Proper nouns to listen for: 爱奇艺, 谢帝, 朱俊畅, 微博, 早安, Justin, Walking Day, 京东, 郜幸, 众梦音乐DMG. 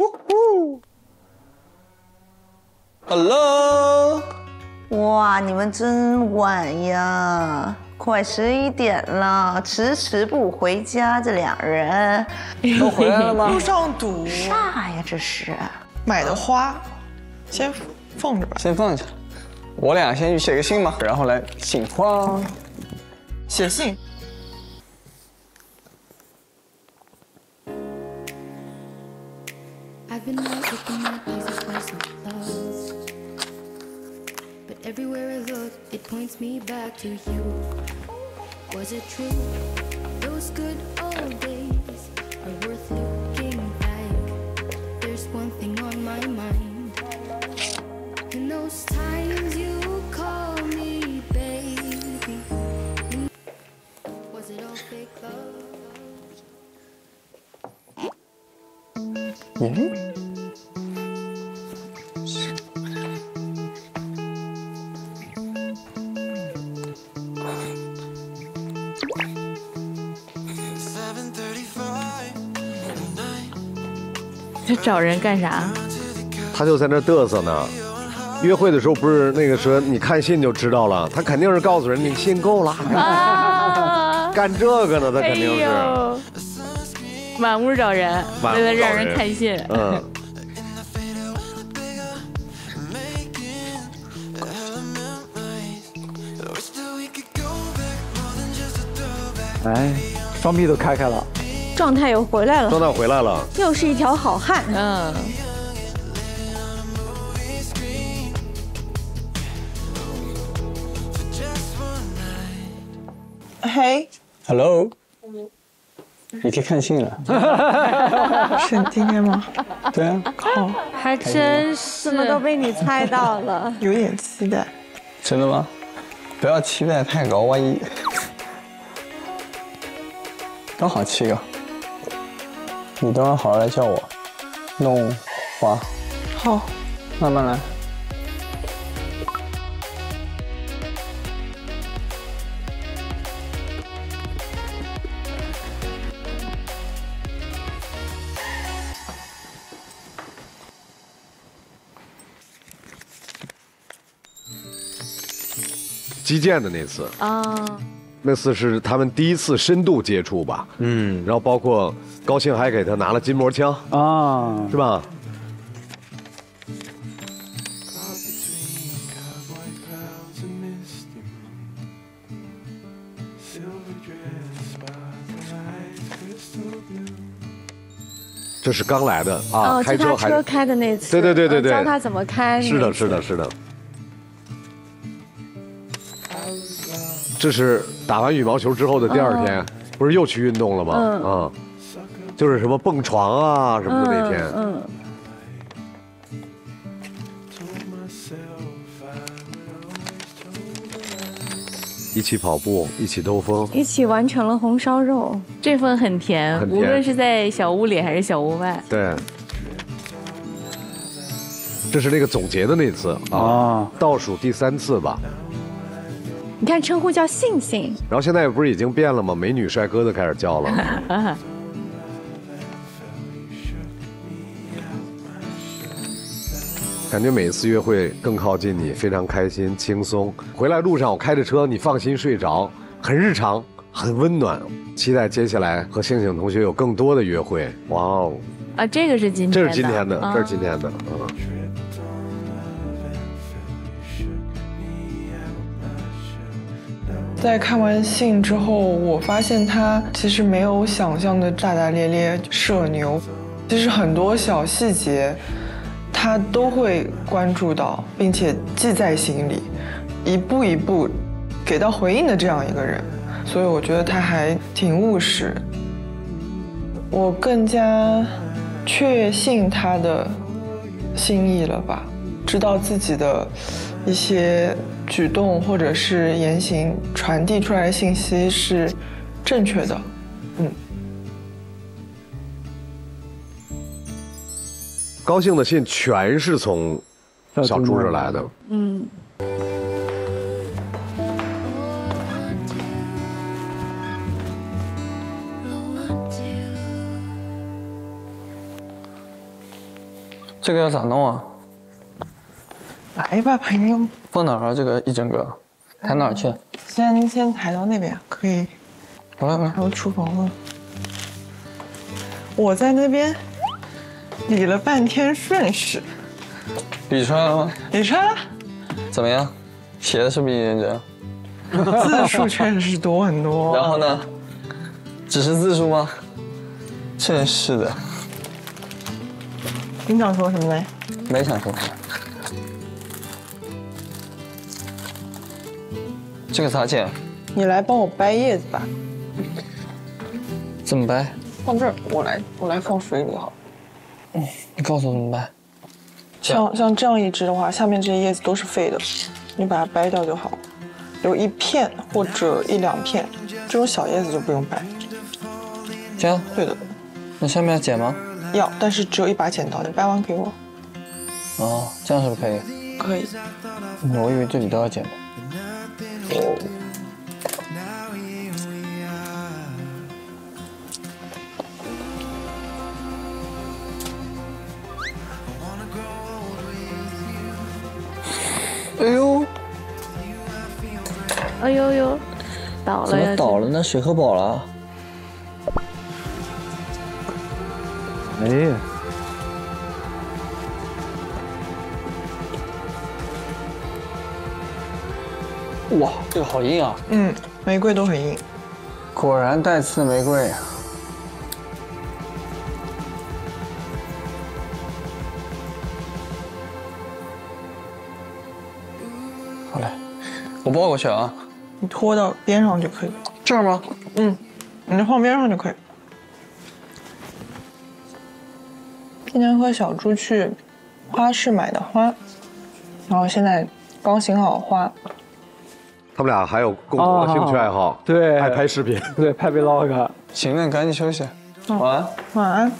Woohoo! Hello! 哇，你们真晚呀！ 快11点了，迟不回家，这两人都回来了吗？路上堵，啥呀？这是买的花，先放着吧。先放着，我俩先去写个信嘛，然后来请花，写信。Was it true? Those good old days are worth looking back. There's one thing on my mind. In those times you call me baby. Was it all fake love? Yeah. 他找人干啥？他就在那嘚瑟呢。约会的时候不是那个说你看信就知道了，他肯定是告诉人你信够了，啊、干这个呢，他肯定是。满屋找人，为了让人看信。嗯。哎，双臂都开开了。 状态又回来了，状态回来了，又是一条好汉。嗯，嘿 ，Hello， 你可以看信了，是你今天吗？对啊，靠，还真是，我都被你猜到了，有点期待。真的吗？不要期待太高，万一刚好7个。 你等会好好来教我弄花，好，慢慢来。击剑的那次啊。 那次是他们第一次深度接触吧，嗯，然后包括高兴还给他拿了筋膜枪啊，是吧？这是刚来的啊，开车还开的那次，对，教他怎么开，是的。 这是打完羽毛球之后的第二天，不是又去运动了吗？啊，就是什么蹦床啊什么的那天。嗯。一起跑步，一起兜风，一起完成了红烧肉，这份很甜，无论是在小屋里还是小屋外。对。这是那个总结的那次啊，倒数第3次吧。 你看，称呼叫信信，然后现在不是已经变了吗？美女帅哥都开始叫了。感觉每一次约会更靠近你，非常开心、轻松。回来路上我开着车，你放心睡着，很日常，很温暖。期待接下来和星星同学有更多的约会。哇哦！啊，这个是今天的，这是今天的，嗯。 在看完信之后，我发现他其实没有想象的大大咧咧、社牛，其实很多小细节，他都会关注到，并且记在心里，一步一步给到回应的这样一个人，所以我觉得他还挺务实。我更加确信他的心意了吧，知道自己的一些 举动或者是言行传递出来的信息是正确的，嗯。高兴的信全是从小猪这来的，嗯。这个要咋弄啊？来吧，陪你。放哪儿啊？这个一整个，抬哪儿去？先抬到那边可以。好了，来到厨房了。我在那边理了半天顺序。理出来了吗？理出来了。怎么样？写的是不是认真？字数确实是多很多。然后呢？只是字数吗？真是的。 你想说什么嘞？没想说。这个咋剪？你来帮我掰叶子吧。怎么掰？放这儿，我来放水里好。嗯，你告诉我怎么掰。像这样一只的话，下面这些叶子都是废的，你把它掰掉就好，留一片或者一两片，这种小叶子就不用掰。这样？对的。那下面要剪吗？ 要，但是只有一把剪刀，你掰完给我。哦，这样是不是可以？可以。我以为这里都要剪的。哦。哎呦！哎呦呦！倒了！怎么倒了呢？水喝饱了。 哎呀！哇，这个好硬啊！嗯，玫瑰都很硬。果然带刺玫瑰。好嘞，我抱过去啊。你拖到边上就可以。这儿吗？嗯，你就放边上就可以。 今天和小猪去花市买的花，然后现在刚醒好花。他们俩还有共同的兴趣爱好，对，爱拍视频，对，拍 vlog。行了，赶紧休息，晚安，晚安。